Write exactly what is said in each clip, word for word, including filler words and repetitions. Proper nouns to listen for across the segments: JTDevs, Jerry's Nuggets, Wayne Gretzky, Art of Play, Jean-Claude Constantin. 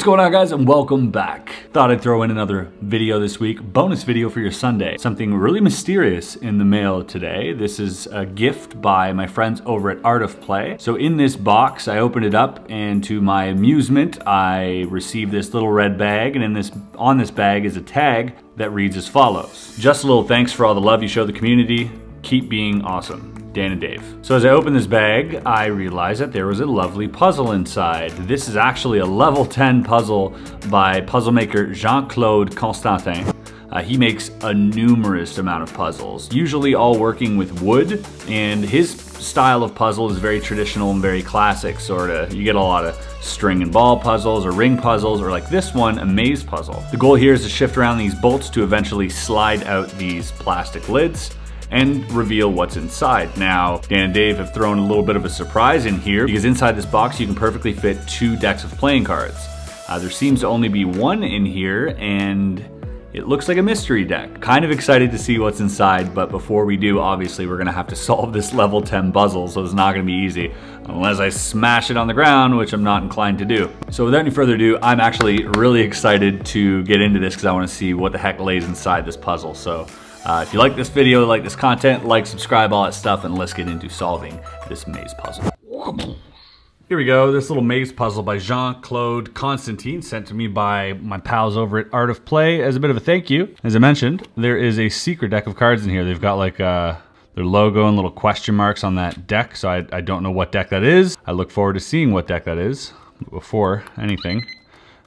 What's going on, guys, and welcome back. Thought I'd throw in another video this week, bonus video for your Sunday. Something really mysterious in the mail today. This is a gift by my friends over at Art of Play. So in this box, I opened it up, and to my amusement, I received this little red bag, and in this, on this bag is a tag that reads as follows. Just a little thanks for all the love you show the community. Keep being awesome. Dan and Dave. So as I open this bag, I realized that there was a lovely puzzle inside. This is actually a level ten puzzle by puzzle maker Jean-Claude Constantin. Uh, he makes a numerous amount of puzzles, usually all working with wood, and his style of puzzle is very traditional and very classic, sort of. You get a lot of string and ball puzzles or ring puzzles, or like this one, a maze puzzle. The goal here is to shift around these bolts to eventually slide out these plastic lids and reveal what's inside. Now, Dan and Dave have thrown a little bit of a surprise in here because inside this box you can perfectly fit two decks of playing cards. Uh, there seems to only be one in here, and it looks like a mystery deck. Kind of excited to see what's inside, but before we do, obviously we're gonna have to solve this level ten puzzle, so it's not gonna be easy unless I smash it on the ground, which I'm not inclined to do. So without any further ado, I'm actually really excited to get into this because I wanna see what the heck lays inside this puzzle. So. Uh, if you like this video, like this content, like, subscribe, all that stuff, and let's get into solving this maze puzzle. Here we go, this little maze puzzle by Jean-Claude Constantin, sent to me by my pals over at Art of Play as a bit of a thank you. As I mentioned, there is a secret deck of cards in here. They've got like uh, their logo and little question marks on that deck, so I, I don't know what deck that is. I look forward to seeing what deck that is before anything.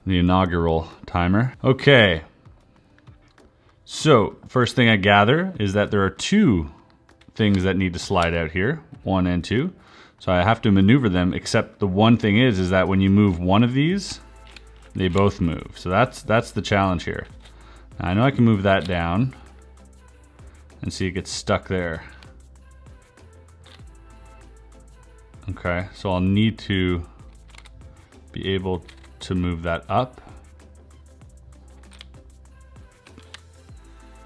The inaugural timer. Okay. So, first thing I gather is that there are two things that need to slide out here, one and two. So I have to maneuver them, except the one thing is, is that when you move one of these, they both move. So that's, that's the challenge here. Now I know I can move that down and see it gets stuck there. Okay, so I'll need to be able to move that up.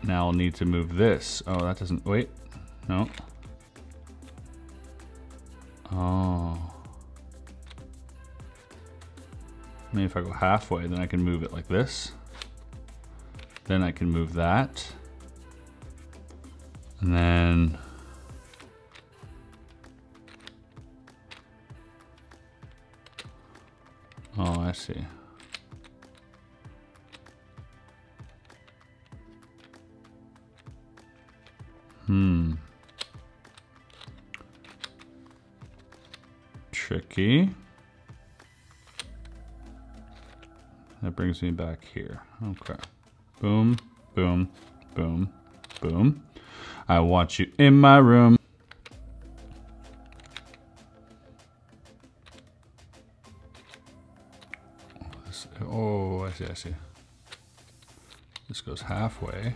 Now I'll need to move this. Oh, that doesn't, wait, no. Oh. Maybe if I go halfway, then I can move it like this. Then I can move that. And then. Oh, I see. Hmm. Tricky. That brings me back here. Okay. Boom, boom, boom, boom. I want you in my room. Oh, I see, I see. This goes halfway.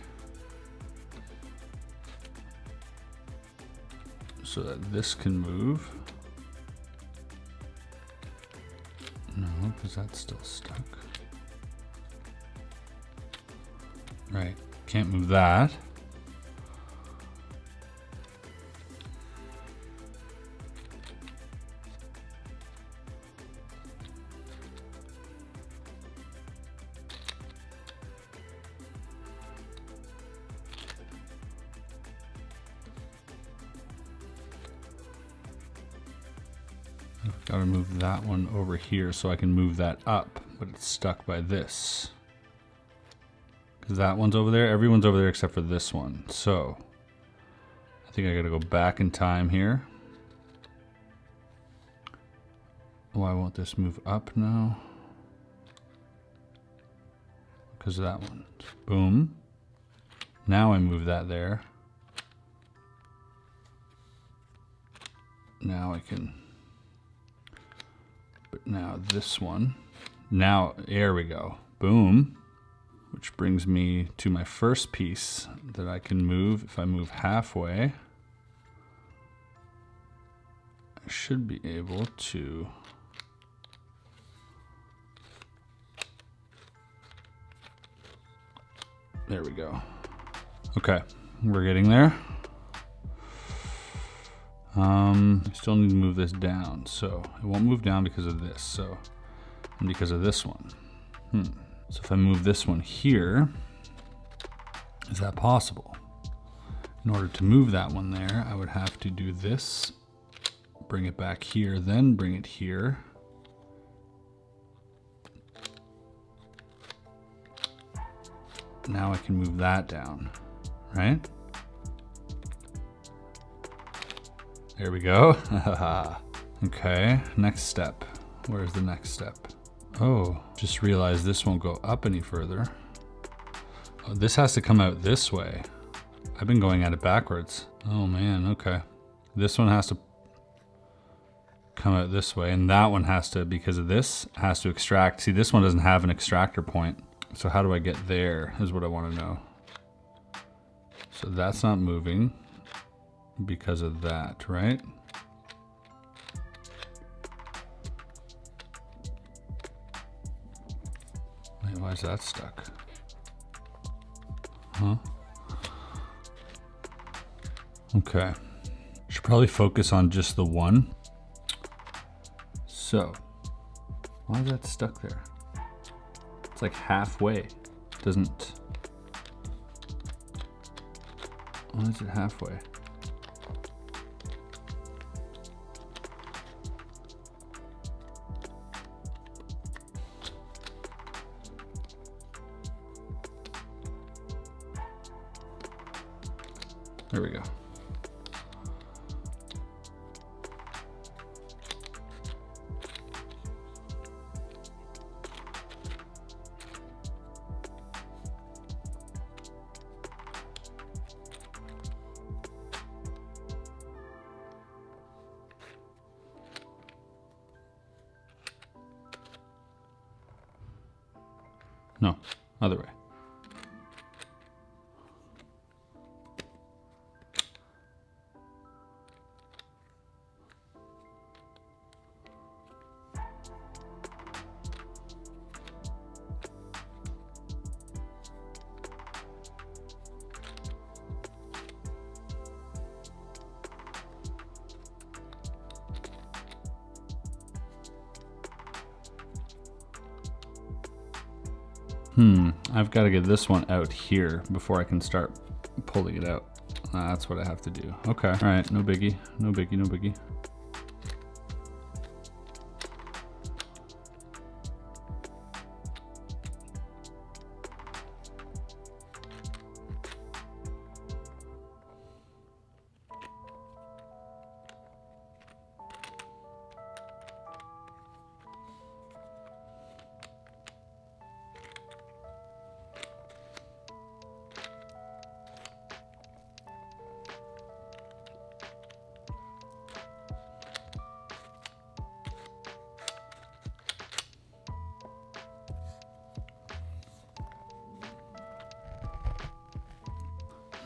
So that this can move. No, because that's still stuck. Right, can't move that. Gotta move that one over here so I can move that up, but it's stuck by this. Because that one's over there, everyone's over there except for this one. So, I think I gotta go back in time here. Why won't this move up now? Because of that one. Boom. Now I move that there. Now I can... But now this one, now, there we go, boom. Which brings me to my first piece that I can move. If I move halfway, I should be able to there we go. Okay, we're getting there. Um, I still need to move this down, so it won't move down because of this, so, and because of this one. Hmm. So if I move this one here, is that possible? In order to move that one there, I would have to do this, bring it back here, then bring it here. Now I can move that down, right? There we go. Okay, next step. Where's the next step? Oh, just realized this won't go up any further. Oh, this has to come out this way. I've been going at it backwards. Oh man, okay. This one has to come out this way, and that one has to, because of this, has to extract. See, this one doesn't have an extractor point. So how do I get there is what I want to know. So that's not moving because of that, right? Wait, why is that stuck? Huh? Okay. Should probably focus on just the one. So, why is that stuck there? It's like halfway. It doesn't. Why is it halfway? There we go. No, other way. Hmm, I've got to get this one out here before I can start pulling it out. Uh, that's what I have to do. Okay, all right, no biggie, no biggie, no biggie.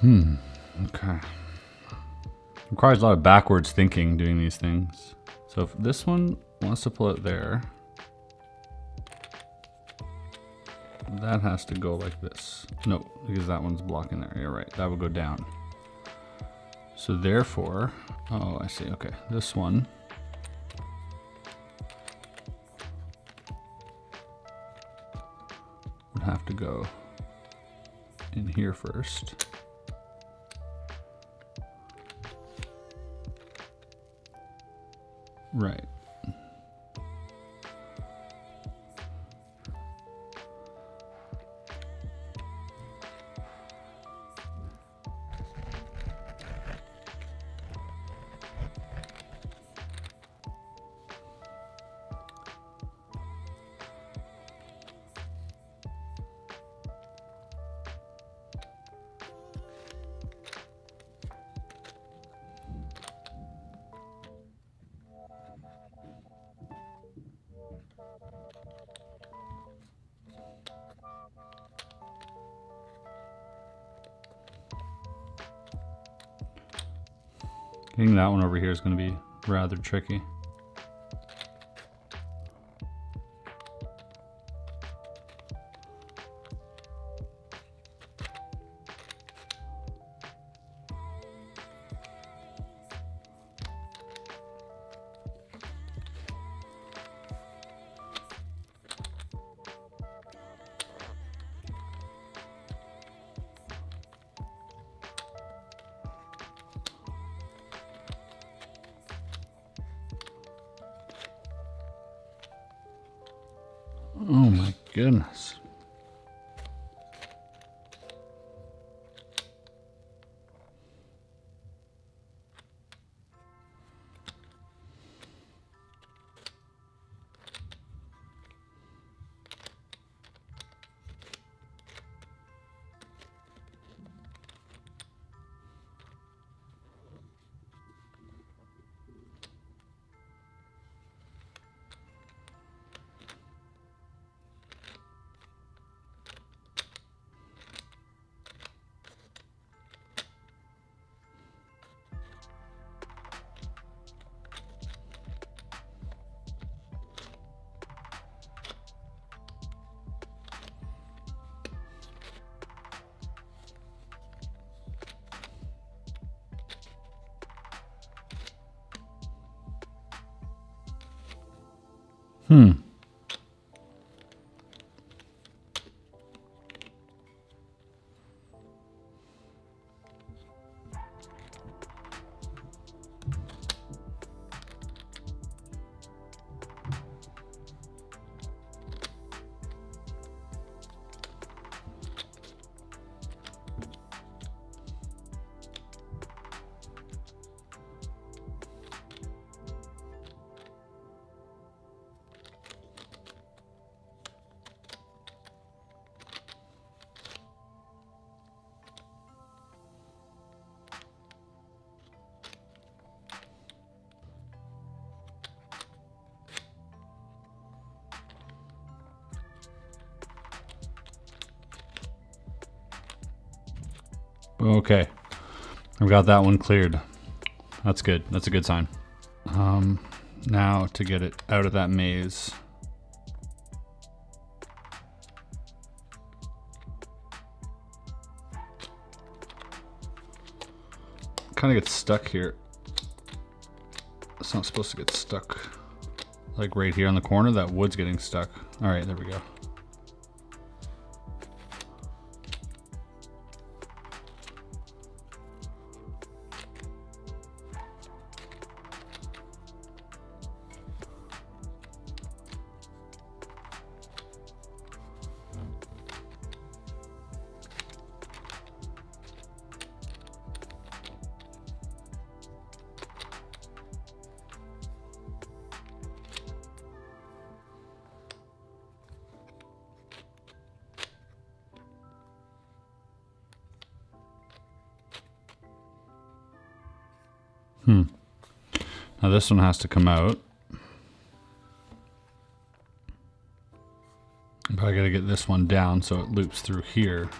Hmm, okay. Requires a lot of backwards thinking doing these things. So if this one wants to pull it there, that has to go like this. No, because that one's blocking there. You're right, that would go down. So therefore, oh, I see, okay, this one. Would have to go in here first. Right. Getting that one over here is going to be rather tricky. Oh my goodness. Hmm. Okay, I've got that one cleared. That's good. That's a good sign. Um, now to get it out of that maze. Kind of gets stuck here. It's not supposed to get stuck. Like right here on the corner, that wood's getting stuck. All right, there we go. Hmm. Now this one has to come out. But I gotta get this one down so it loops through here.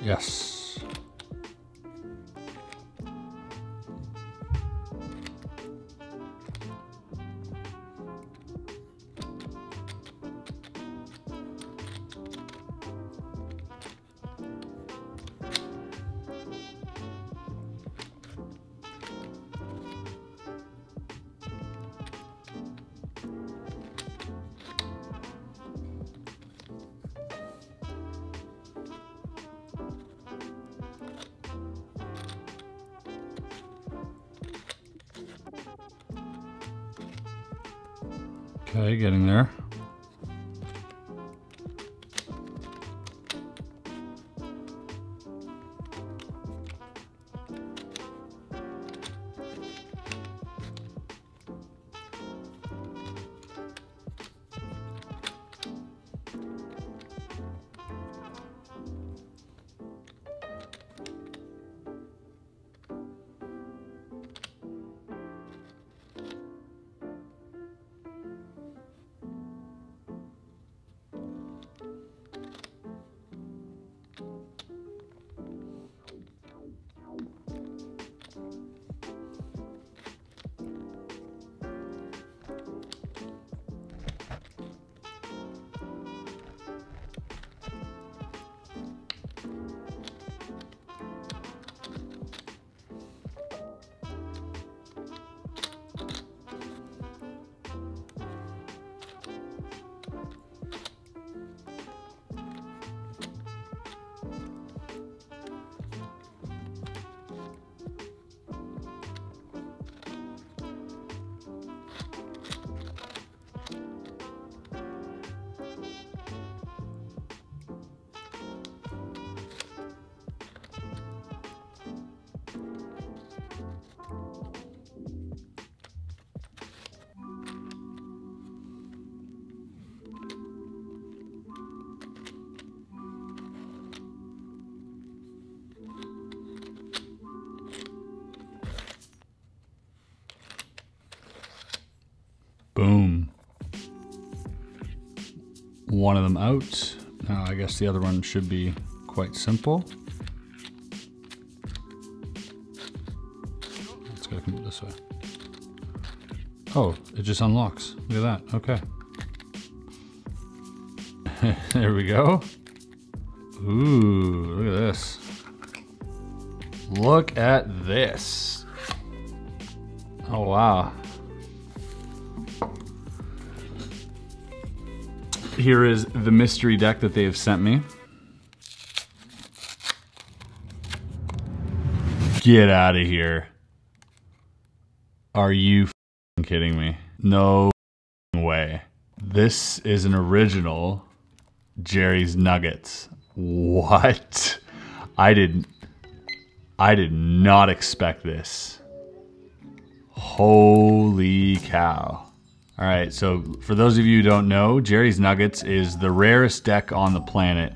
Yes. Okay, getting there. one of them out. Now I guess the other one should be quite simple. Let's go come this way. Oh, it just unlocks. Look at that. Okay. There we go. Ooh, look at this. Look at this. Oh, wow. Here is the mystery deck that they have sent me. Get out of here. Are you kidding me? No way. This is an original Jerry's Nuggets. What? I didn't, I did not expect this. Holy cow. All right, so for those of you who don't know, Jerry's Nuggets is the rarest deck on the planet.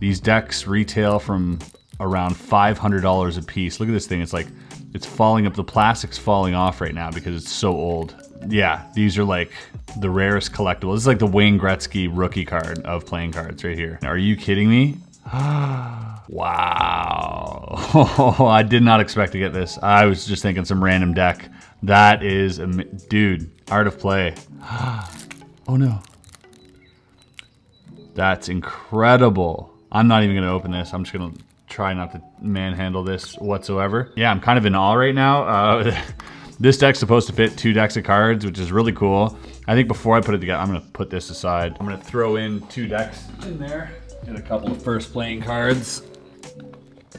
These decks retail from around five hundred dollars a piece. Look at this thing, it's like, it's falling up, the plastic's falling off right now because it's so old. Yeah, these are like the rarest collectible. This is like the Wayne Gretzky rookie card of playing cards right here. Are you kidding me? Wow. Oh, I did not expect to get this. I was just thinking some random deck. That is, a dude, Art of Play. Oh no. That's incredible. I'm not even gonna open this. I'm just gonna try not to manhandle this whatsoever. Yeah, I'm kind of in awe right now. Uh, this deck's supposed to fit two decks of cards, which is really cool. I think before I put it together, I'm gonna put this aside. I'm gonna throw in two decks in there and a couple of first playing cards.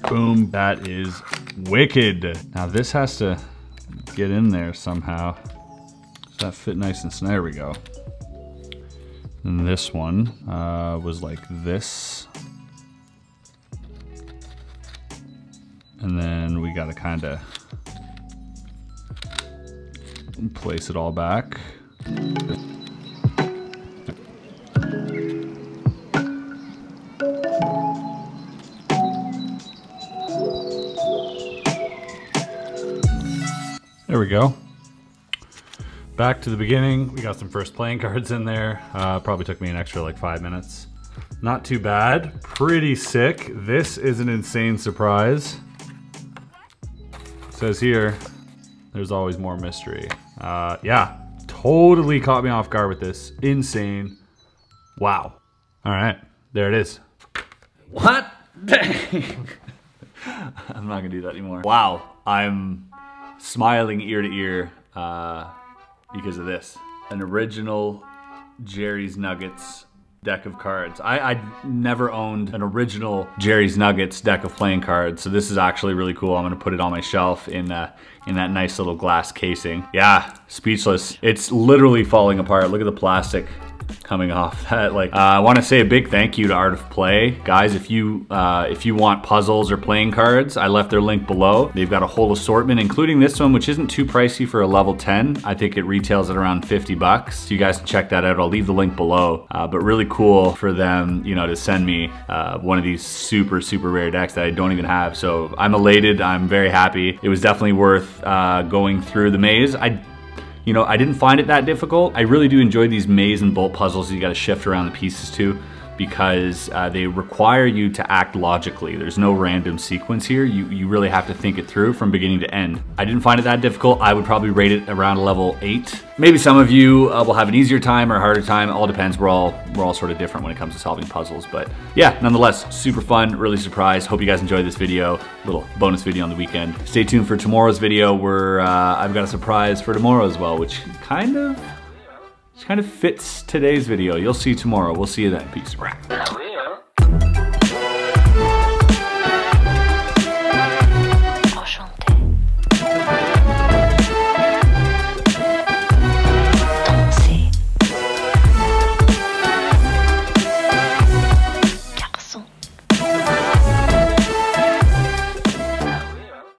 Boom, that is wicked. Now this has to get in there somehow. Does that fit nice and snug? There we go. And this one uh, was like this. And then we gotta kinda place it all back. There we go. Back to the beginning. We got some first playing cards in there. Uh, probably took me an extra like five minutes. Not too bad. Pretty sick. This is an insane surprise. It says here, there's always more mystery. Uh, yeah, totally caught me off guard with this. Insane. Wow. All right, there it is. What? Dang. I'm not gonna do that anymore. Wow, I'm smiling ear to ear uh, because of this. An original Jerry's Nuggets deck of cards. I, I never owned an original Jerry's Nuggets deck of playing cards, so this is actually really cool. I'm gonna put it on my shelf in, uh, in that nice little glass casing. Yeah, speechless. It's literally falling apart. Look at the plastic coming off that. Like, uh, I want to say a big thank you to Art of Play, guys. If you uh, if you want puzzles or playing cards, I left their link below. They've got a whole assortment, including this one, which isn't too pricey for a level ten. I think it retails at around fifty bucks. So you guys can check that out. I'll leave the link below. Uh, but really cool for them, you know, to send me uh, one of these super super rare decks that I don't even have. So I'm elated. I'm very happy. It was definitely worth uh, going through the maze. I. You know, I didn't find it that difficult. I really do enjoy these maze and bolt puzzles you gotta shift around the pieces to, because uh, they require you to act logically. There's no random sequence here. You, you really have to think it through from beginning to end. I didn't find it that difficult. I would probably rate it around a level eight. Maybe some of you uh, will have an easier time or a harder time. It all depends. We're all, we're all sort of different when it comes to solving puzzles. But yeah, nonetheless, super fun, really surprised. Hope you guys enjoyed this video. Little bonus video on the weekend. Stay tuned for tomorrow's video where uh, I've got a surprise for tomorrow as well, which kind of, Which kind of fits today's video. You'll see tomorrow. We'll see you then. Peace.